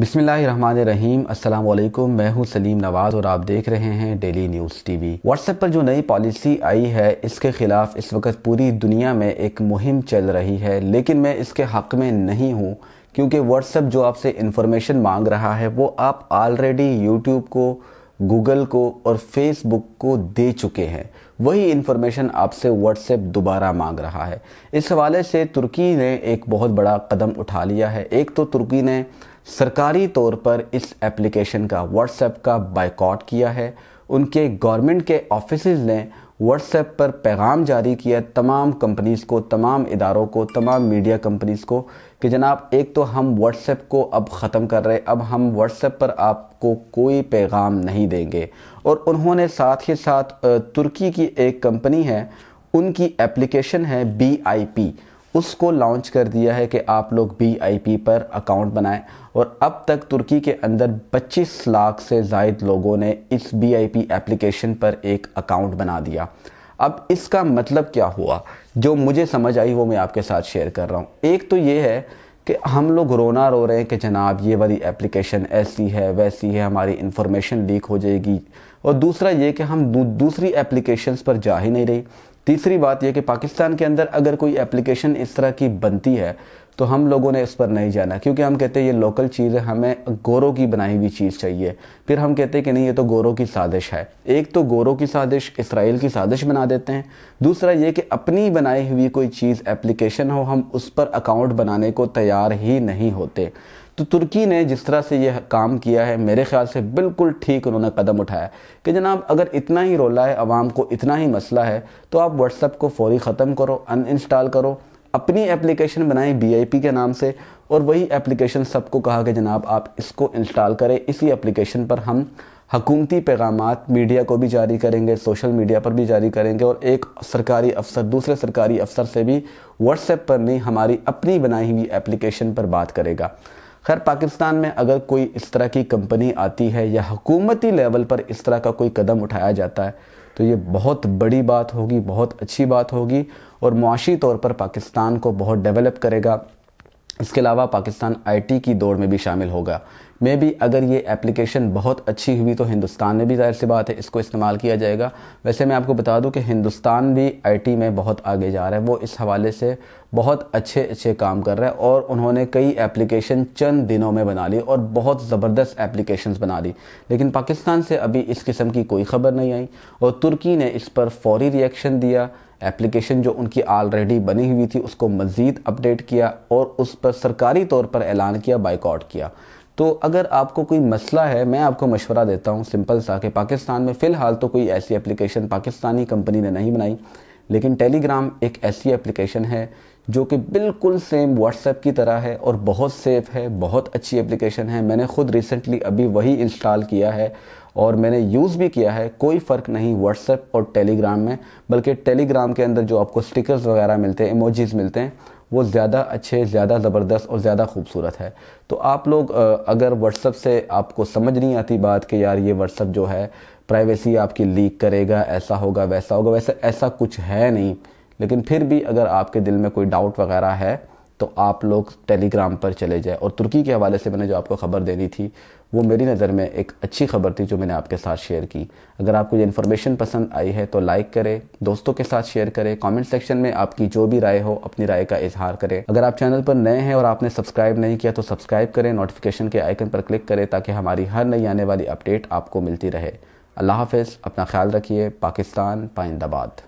बिस्मिल्लाहिर्रहमानिर्रहीम, अस्सलाम वालेकुम। मैं हूं सलीम नवाज़ और आप देख रहे हैं डेली न्यूज़ टीवी। व्हाट्सएप पर जो नई पॉलिसी आई है इसके ख़िलाफ़ इस वक्त पूरी दुनिया में एक मुहिम चल रही है, लेकिन मैं इसके हक़ में नहीं हूं क्योंकि व्हाट्सएप जो आपसे इंफॉर्मेशन मांग रहा है वो आप ऑलरेडी यूट्यूब को, गूगल को और फेसबुक को दे चुके हैं। वही इन्फॉर्मेशन आपसे व्हाट्सएप दोबारा मांग रहा है। इस हवाले से तुर्की ने एक बहुत बड़ा कदम उठा लिया है। एक तो तुर्की ने सरकारी तौर पर इस एप्लीकेशन का, व्हाट्सएप का बायकॉट किया है। उनके गवर्नमेंट के ऑफिसेज ने व्हाट्सएप पर पैगाम जारी किया तमाम कंपनीज़ को, तमाम इदारों को, तमाम मीडिया कंपनीज़ को कि जनाब एक तो हम व्हाट्सएप को अब ख़त्म कर रहे, अब हम व्हाट्सएप पर आपको कोई पैगाम नहीं देंगे। और उन्होंने साथ ही साथ तुर्की की एक कंपनी है, उनकी एप्लीकेशन है BIP, उसको लॉन्च कर दिया है कि आप लोग BIP पर अकाउंट बनाएं। और अब तक तुर्की के अंदर 25 लाख से ज़ायद लोगों ने इस BIP एप्लीकेशन पर एक अकाउंट बना दिया। अब इसका मतलब क्या हुआ, जो मुझे समझ आई वो मैं आपके साथ शेयर कर रहा हूँ। एक तो ये है कि हम लोग रोना रो रहे हैं कि जनाब ये वाली एप्लीकेशन ऐसी है वैसी है, हमारी इन्फॉर्मेशन लीक हो जाएगी। और दूसरा ये कि हम दूसरी एप्लीकेशंस पर जा ही नहीं रही। तीसरी बात यह कि पाकिस्तान के अंदर अगर कोई एप्लीकेशन इस तरह की बनती है तो हम लोगों ने इस पर नहीं जाना, क्योंकि हम कहते हैं ये लोकल चीज़ है, हमें गोरों की बनाई हुई चीज़ चाहिए। फिर हम कहते हैं कि नहीं ये तो गोरों की साजिश है। एक तो गोरों की साजिश, इसराइल की साजिश बना देते हैं। दूसरा ये कि अपनी बनाई हुई कोई चीज़ एप्लीकेशन हो, हम उस पर अकाउंट बनाने को तैयार ही नहीं होते। तो तुर्की ने जिस तरह से यह काम किया है मेरे ख़्याल से बिल्कुल ठीक उन्होंने कदम उठाया कि जनाब अगर इतना ही रोला है, आवाम को इतना ही मसला है, तो आप व्हाट्सएप को फ़ौरी ख़त्म करो, अनइंस्टॉल करो, अपनी एप्लीकेशन बनाई BIP के नाम से, और वही एप्लीकेशन सबको कहा कि जनाब आप इसको इंस्टॉल करें। इसी एप्लीकेशन पर हम हकूमती पैगामात मीडिया को भी जारी करेंगे, सोशल मीडिया पर भी जारी करेंगे, और एक सरकारी अफसर दूसरे सरकारी अफसर से भी व्हाट्सएप पर नहीं, हमारी अपनी बनाई हुई एप्लीकेशन पर बात करेगा। खैर, पाकिस्तान में अगर कोई इस तरह की कंपनी आती है या हुकूमती लेवल पर इस तरह का कोई कदम उठाया जाता है तो ये बहुत बड़ी बात होगी, बहुत अच्छी बात होगी और मुआशी तौर पर पाकिस्तान को बहुत डेवलप करेगा। इसके अलावा पाकिस्तान IT की दौड़ में भी शामिल होगा। मे भी अगर ये एप्लीकेशन बहुत अच्छी हुई तो हिंदुस्तान में भी जाहिर सी बात है इसको इस्तेमाल किया जाएगा। वैसे मैं आपको बता दूं कि हिंदुस्तान भी IT में बहुत आगे जा रहा है, वो इस हवाले से बहुत अच्छे अच्छे काम कर रहा है। और उन्होंने कई एप्लीकेशन चंद दिनों में बना ली और बहुत ज़बरदस्त एप्लीकेशंस बना ली, लेकिन पाकिस्तान से अभी इस किस्म की कोई ख़बर नहीं आई। और तुर्की ने इस पर फौरी रिएक्शन दिया, एप्लीकेशन जो उनकी ऑलरेडी बनी हुई थी उसको मज़ीद अपडेट किया और उस पर सरकारी तौर पर ऐलान किया, बायकॉट किया। तो अगर आपको कोई मसला है, मैं आपको मशवरा देता हूँ सिंपल सा कि पाकिस्तान में फ़िलहाल तो कोई ऐसी एप्लीकेशन पाकिस्तानी कंपनी ने नहीं बनाई, लेकिन टेलीग्राम एक ऐसी एप्लीकेशन है जो कि बिल्कुल सेम व्हाट्सएप की तरह है और बहुत सेफ़ है, बहुत अच्छी एप्लीकेशन है। मैंने ख़ुद रिसेंटली अभी वही इंस्टॉल किया है और मैंने यूज़ भी किया है। कोई फ़र्क नहीं व्हाट्सएप और टेलीग्राम में, बल्कि टेलीग्राम के अंदर जो आपको स्टिकर्स वगैरह मिलते हैं, इमोजीज़ मिलते हैं, वो ज़्यादा अच्छे, ज़्यादा ज़बरदस्त और ज़्यादा खूबसूरत है। तो आप लोग अगर व्हाट्सएप से आपको समझ नहीं आती बात कि यार ये व्हाट्सएप जो है प्राइवेसी आपकी लीक करेगा, ऐसा होगा वैसा होगा, वैसे ऐसा कुछ है नहीं, लेकिन फिर भी अगर आपके दिल में कोई डाउट वगैरह है तो आप लोग टेलीग्राम पर चले जाए। और तुर्की के हवाले से मैंने जो आपको ख़बर देनी थी वो मेरी नज़र में एक अच्छी खबर थी जो मैंने आपके साथ शेयर की। अगर आपको ये इन्फॉर्मेशन पसंद आई है तो लाइक करें, दोस्तों के साथ शेयर करें, कमेंट सेक्शन में आपकी जो भी राय हो अपनी राय का इजहार करें। अगर आप चैनल पर नए हैं और आपने सब्सक्राइब नहीं किया तो सब्सक्राइब करें, नोटिफिकेशन के आइकन पर क्लिक करें ताकि हमारी हर नई आने वाली अपडेट आपको मिलती रहे। अल्लाह हाफ़िज़, अपना ख्याल रखिए। पाकिस्तान पाइंदाबाद।